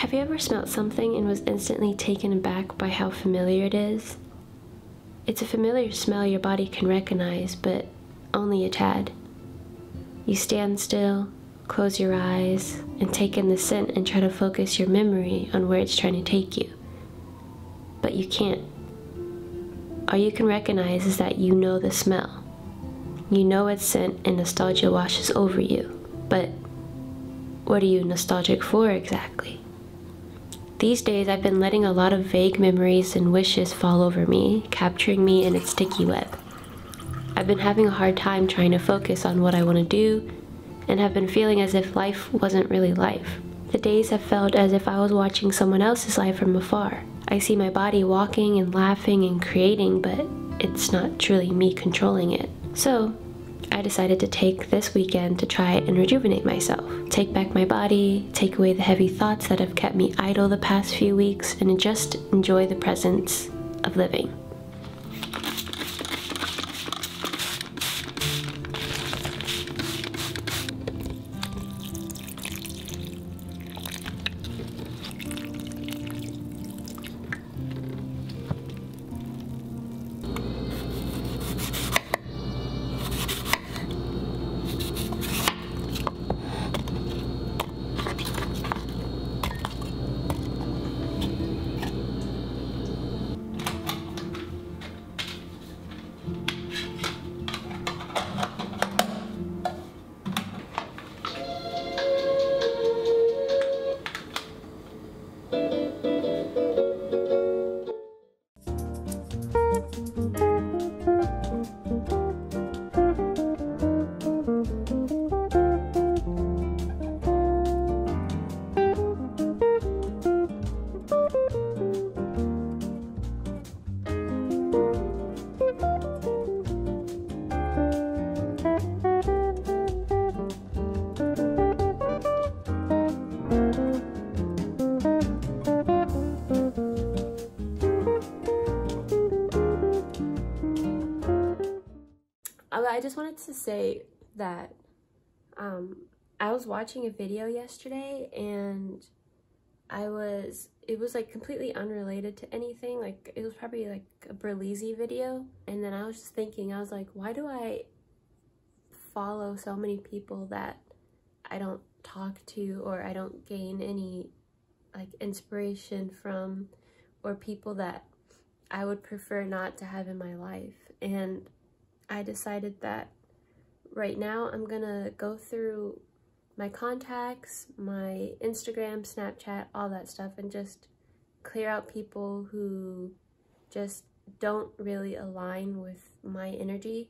Have you ever smelled something and was instantly taken aback by how familiar it is? It's a familiar smell your body can recognize, but only a tad. You stand still, close your eyes, and take in the scent and try to focus your memory on where it's trying to take you. But you can't. All you can recognize is that you know the smell. You know its scent and nostalgia washes over you, but what are you nostalgic for exactly? These days I've been letting a lot of vague memories and wishes fall over me, capturing me in its sticky web. I've been having a hard time trying to focus on what I want to do, and have been feeling as if life wasn't really life. The days have felt as if I was watching someone else's life from afar. I see my body walking and laughing and creating, but it's not truly me controlling it. So I decided to take this weekend to try and rejuvenate myself. Take back my body, take away the heavy thoughts that have kept me idle the past few weeks, and just enjoy the presence of living. I just wanted to say that I was watching a video yesterday, and it was like completely unrelated to anything. Like, it was probably like a Berlizzi video, and then I was just thinking, I was like, why do I follow so many people that I don't talk to, or I don't gain any like inspiration from, or people that I would prefer not to have in my life? And I decided that right now I'm gonna go through my contacts, my Instagram, Snapchat, all that stuff, and just clear out people who just don't really align with my energy.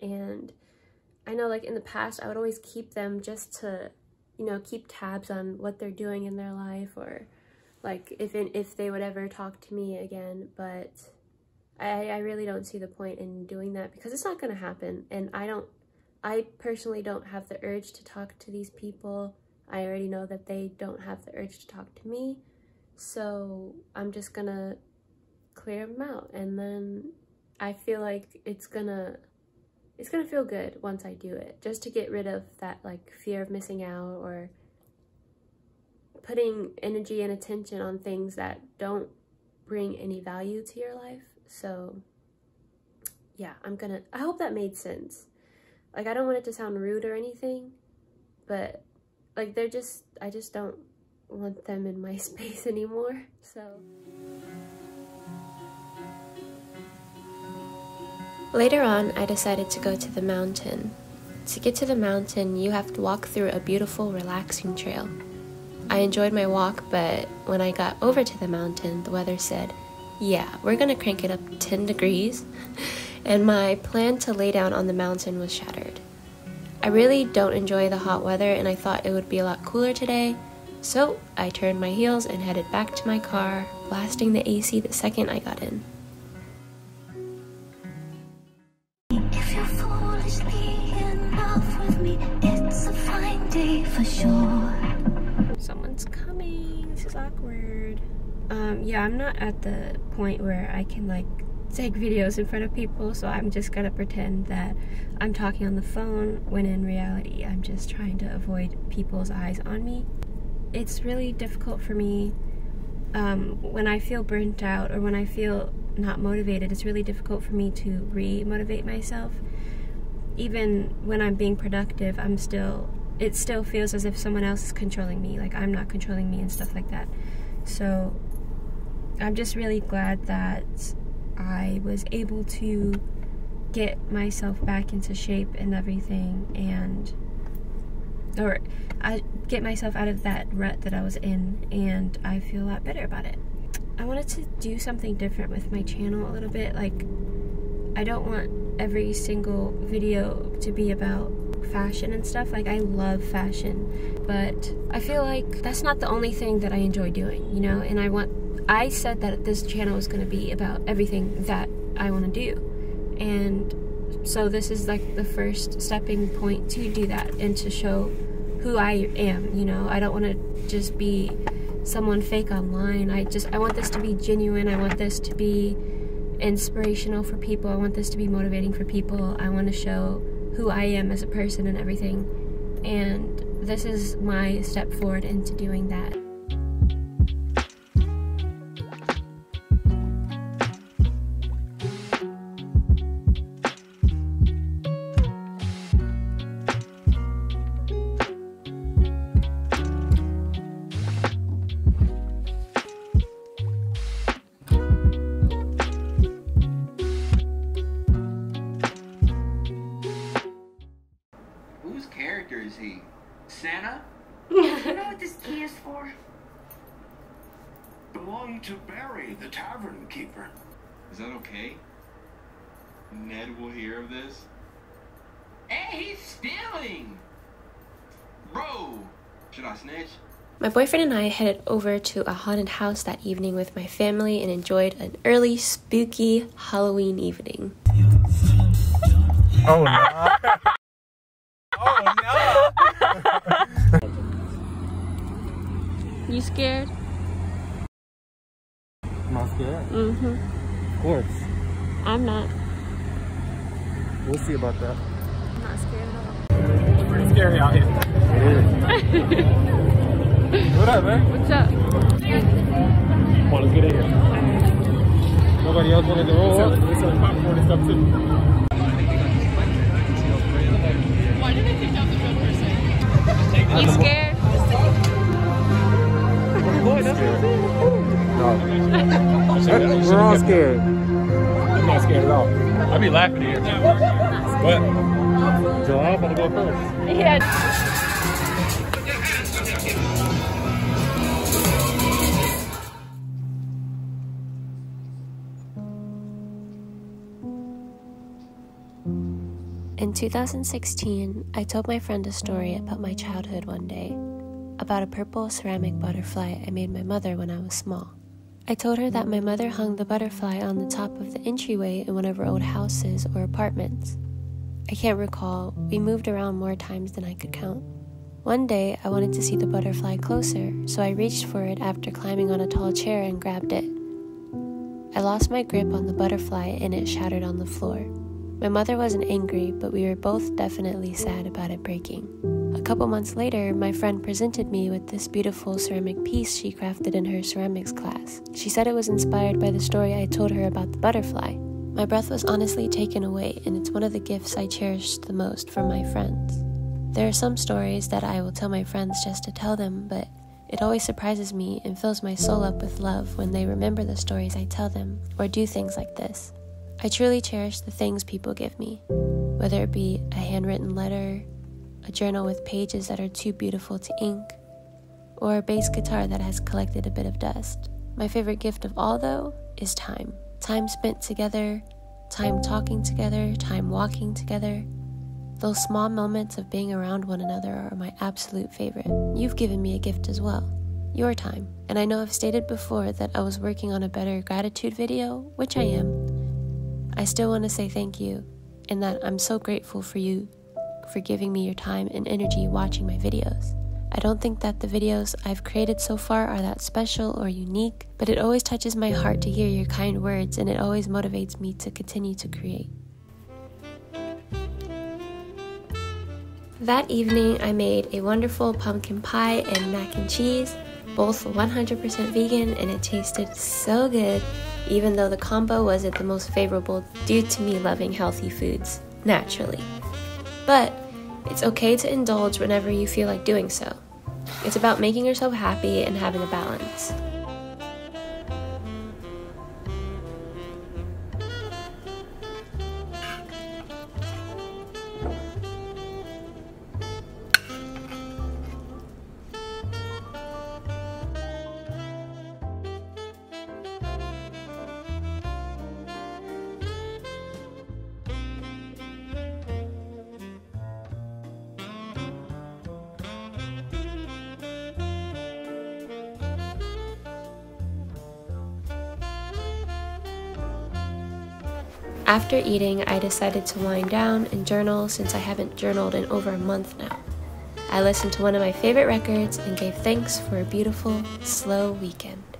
And I know, like, in the past I would always keep them just to, you know, keep tabs on what they're doing in their life, or like if they would ever talk to me again, but I really don't see the point in doing that, because it's not gonna happen, and I personally don't have the urge to talk to these people. I already know that they don't have the urge to talk to me, so I'm just gonna clear them out, and then I feel like it's gonna feel good once I do it, just to get rid of that like fear of missing out, or putting energy and attention on things that don't bring any value to your life. So yeah, I hope that made sense. Like, I don't want it to sound rude or anything, but like, I just don't want them in my space anymore, so. Later on, I decided to go to the mountain. To get to the mountain, you have to walk through a beautiful, relaxing trail. I enjoyed my walk, but when I got over to the mountain, the weather said, yeah, we're gonna crank it up 10 degrees, and my plan to lay down on the mountain was shattered. I really don't enjoy the hot weather, and I thought it would be a lot cooler today, so I turned my heels and headed back to my car, blasting the AC the second I got in. If you're foolishly in love with me, it's a fine day for sure. Someone's coming. This is awkward. Yeah, I'm not at the point where I can like take videos in front of people, so I'm just gonna pretend that I'm talking on the phone, when in reality I'm just trying to avoid people's eyes on me. it's really difficult for me when I feel burnt out or when I feel not motivated. It's really difficult for me to re-motivate myself. Even when I'm being productive, it still feels as if someone else is controlling me, like I'm not controlling me and stuff like that. So I'm just really glad that I was able to get myself back into shape and everything, and or I get myself out of that rut that I was in, and I feel a lot better about it. I wanted to do something different with my channel a little bit. Like, I don't want every single video to be about fashion and stuff. Like, I love fashion, but I feel like that's not the only thing that I enjoy doing, you know? And I said that this channel is gonna be about everything that I wanna do. And so this is like the first stepping point to do that and to show who I am, you know? I don't wanna just be someone fake online. I want this to be genuine. I want this to be inspirational for people. I want this to be motivating for people. I want to show who I am as a person and everything, and this is my step forward into doing that. Is he Santa? You know what this key is for? Belonged to Barry, the tavern keeper. Is that okay? Ned will hear of this. Hey, he's stealing! Bro! Should I snitch? My boyfriend and I headed over to a haunted house that evening with my family and enjoyed an early, spooky Halloween evening. Oh no! Oh no! You scared? Am I scared? Mm-hmm. Of course. I'm not. We'll see about that. I'm not scared at all. It's pretty scary out here. It is. What up, man? What's up? Come on, let's get in here. Nobody else wanted to roll up? We're selling popcorn and stuff too. Why did they pick out the real person? You scared? No. We're all scared. I'm not scared at all. I'd be laughing here. But Joel, I'm gonna go first. Yeah. In 2016, I told my friend a story about my childhood one day, about a purple ceramic butterfly I made my mother when I was small. I told her that my mother hung the butterfly on the top of the entryway in one of her old houses or apartments. I can't recall, we moved around more times than I could count. One day, I wanted to see the butterfly closer, so I reached for it after climbing on a tall chair and grabbed it. I lost my grip on the butterfly and it shattered on the floor. My mother wasn't angry, but we were both definitely sad about it breaking. A couple months later, my friend presented me with this beautiful ceramic piece she crafted in her ceramics class. She said it was inspired by the story I told her about the butterfly. My breath was honestly taken away, and it's one of the gifts I cherish the most from my friends. There are some stories that I will tell my friends just to tell them, but it always surprises me and fills my soul up with love when they remember the stories I tell them or do things like this. I truly cherish the things people give me, whether it be a handwritten letter, a journal with pages that are too beautiful to ink, or a bass guitar that has collected a bit of dust. My favorite gift of all, though, is time. Time spent together, time talking together, time walking together. Those small moments of being around one another are my absolute favorite. You've given me a gift as well. Your time. And I know I've stated before that I was working on a better gratitude video, which I am. I still want to say thank you, and that I'm so grateful for you for giving me your time and energy watching my videos. I don't think that the videos I've created so far are that special or unique, but it always touches my heart to hear your kind words, and it always motivates me to continue to create. That evening, I made a wonderful pumpkin pie and mac and cheese, both 100% vegan, and it tasted so good, even though the combo wasn't the most favorable due to me loving healthy foods, naturally. But it's okay to indulge whenever you feel like doing so. It's about making yourself happy and having a balance. After eating, I decided to wind down and journal since I haven't journaled in over a month now. I listened to one of my favorite records and gave thanks for a beautiful, slow weekend.